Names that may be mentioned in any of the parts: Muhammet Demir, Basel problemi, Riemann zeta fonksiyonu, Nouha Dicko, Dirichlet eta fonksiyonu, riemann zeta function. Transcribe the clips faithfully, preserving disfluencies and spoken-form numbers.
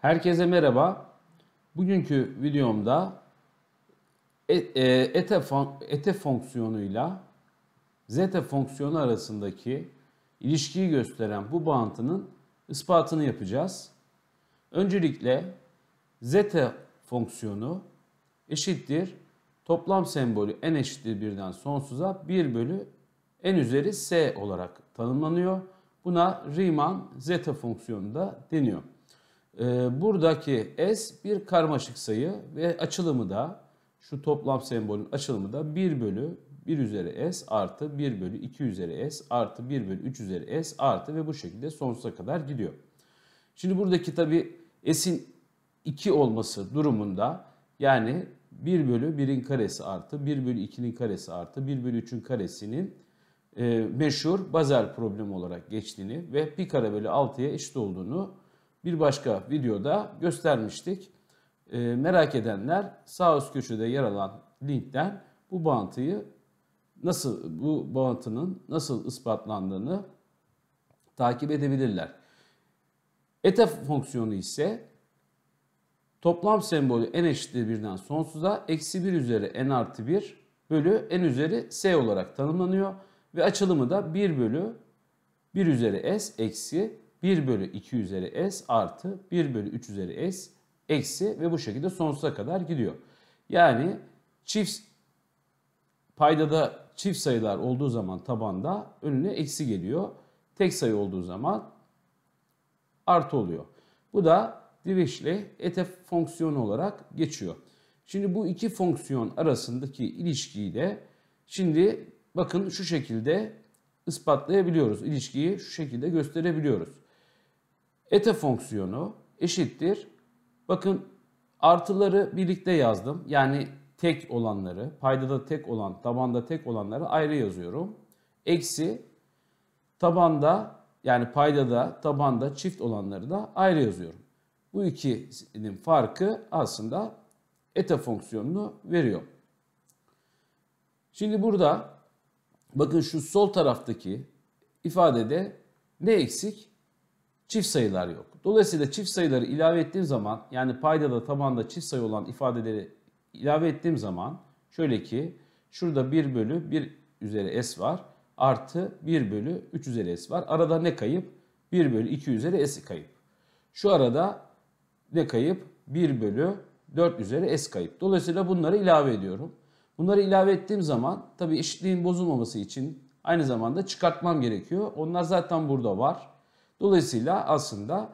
Herkese merhaba. Bugünkü videomda eta fonksiyonuyla zeta fonksiyonu arasındaki ilişkiyi gösteren bu bağıntının ispatını yapacağız. Öncelikle zeta fonksiyonu eşittir toplam sembolü n eşittir birden sonsuza bir bölü n üzeri s olarak tanımlanıyor. Buna Riemann zeta fonksiyonu da deniyor. Buradaki s bir karmaşık sayı ve açılımı da şu toplam sembolün açılımı da bir bölü bir üzeri s artı bir bölü iki üzeri s artı bir bölü üç üzeri s artı ve bu şekilde sonsuza kadar gidiyor. Şimdi buradaki tabi s'in iki olması durumunda yani bir bölü birin karesi artı bir bölü ikinin karesi artı bir bölü üçün karesinin e, meşhur Basel problemi olarak geçtiğini ve pi kare bölü altıya eşit olduğunu bir başka videoda göstermiştik. E, merak edenler sağ üst köşede yer alan linkten bu bağıntıyı nasıl bu bağıntının nasıl ispatlandığını takip edebilirler. Eta fonksiyonu ise toplam sembolü n eşittir birden sonsuza eksi bir üzeri n artı bir bölü n üzeri s olarak tanımlanıyor. Ve açılımı da bir bölü bir üzeri s eksi bir bölü iki üzeri s artı bir bölü üç üzeri s eksi ve bu şekilde sonsuza kadar gidiyor. Yani çift paydada çift sayılar olduğu zaman tabanda önüne eksi geliyor. Tek sayı olduğu zaman artı oluyor. Bu da Dirichlet eta fonksiyonu olarak geçiyor. Şimdi bu iki fonksiyon arasındaki ilişkiyi de şimdi bakın şu şekilde ispatlayabiliyoruz. İlişkiyi şu şekilde gösterebiliyoruz. Eta fonksiyonu eşittir. Bakın artıları birlikte yazdım. Yani tek olanları, paydada tek olan, tabanda tek olanları ayrı yazıyorum. Eksi tabanda yani paydada, tabanda çift olanları da ayrı yazıyorum. Bu ikisinin farkı aslında eta fonksiyonunu veriyor. Şimdi burada bakın şu sol taraftaki ifadede ne eksik? Çift sayılar yok. Dolayısıyla çift sayıları ilave ettiğim zaman yani paydada, tabanda çift sayı olan ifadeleri ilave ettiğim zaman şöyle ki şurada bir bölü bir üzeri s var. Artı bir bölü üç üzeri s var. Arada ne kayıp? bir bölü iki üzeri s kayıp. Şu arada ne kayıp? bir bölü dört üzeri s kayıp. Dolayısıyla bunları ilave ediyorum. Bunları ilave ettiğim zaman tabii eşitliğin bozulmaması için aynı zamanda çıkartmam gerekiyor. Onlar zaten burada var. Dolayısıyla aslında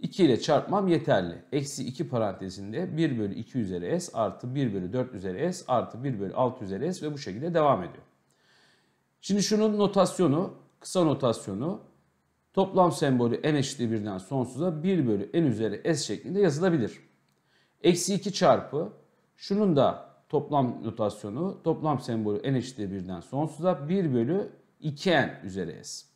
iki ile çarpmam yeterli. Eksi iki parantezinde bir bölü iki üzeri s artı bir bölü dört üzeri s artı bir bölü altı üzeri s ve bu şekilde devam ediyor. Şimdi şunun notasyonu, kısa notasyonu toplam sembolü n eşittir birden sonsuza bir bölü n üzeri s şeklinde yazılabilir. Eksi iki çarpı şunun da toplam notasyonu toplam sembolü n eşittir birden sonsuza bir bölü iki n üzeri s.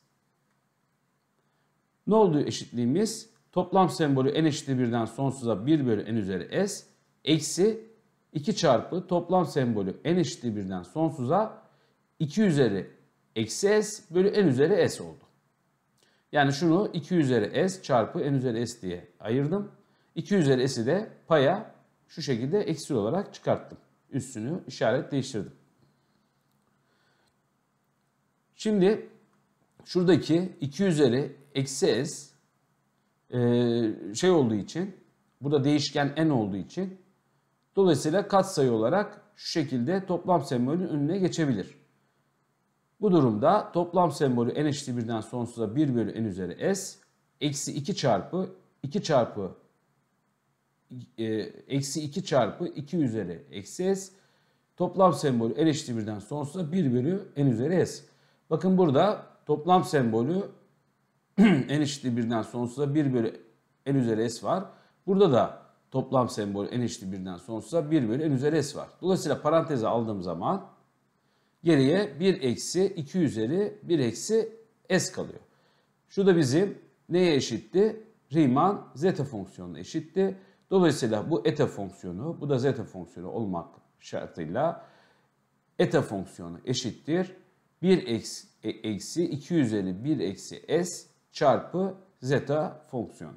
Ne oldu eşitliğimiz? Toplam sembolü n eşittir birden sonsuza bir bölü n üzeri s eksi iki çarpı toplam sembolü n eşittir birden sonsuza iki üzeri eksi s bölü n üzeri s oldu. Yani şunu iki üzeri s çarpı n üzeri s diye ayırdım. iki üzeri s'i de paya şu şekilde eksi olarak çıkarttım. Üstünü işaret değiştirdim. Şimdi şuradaki iki üzeri eksi s şey olduğu için burada değişken n olduğu için dolayısıyla katsayı olarak şu şekilde toplam sembolün önüne geçebilir. Bu durumda toplam sembolü n eşittir birden sonsuza bir bölü n üzeri s eksi iki çarpı iki çarpı e, eksi iki çarpı iki üzeri eksi s toplam sembolü n eşittir birden sonsuza bir bölü n üzeri s. Bakın burada toplam sembolü n eşittir birden sonsuza bir bölü n üzeri s var. Burada da toplam sembolü n eşittir birden sonsuza bir bölü n üzeri s var. Dolayısıyla paranteze aldığım zaman geriye bir eksi iki üzeri bir eksi s kalıyor. Şu da bizim neye eşitti? Riemann zeta fonksiyonuna eşitti. Dolayısıyla bu eta fonksiyonu, bu da zeta fonksiyonu olmak şartıyla eta fonksiyonu eşittir bir eksi, eksi iki üzeri bir eksi s çarpı zeta fonksiyonu.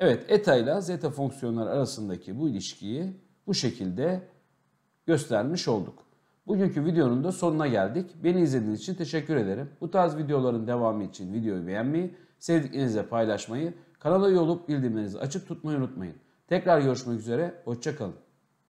Evet, eta ile zeta fonksiyonları arasındaki bu ilişkiyi bu şekilde göstermiş olduk. Bugünkü videonun da sonuna geldik. Beni izlediğiniz için teşekkür ederim. Bu tarz videoların devamı için videoyu beğenmeyi, sevdiklerinizle paylaşmayı, kanala üye olup bildirimlerinizi açık tutmayı unutmayın. Tekrar görüşmek üzere, hoşça kalın.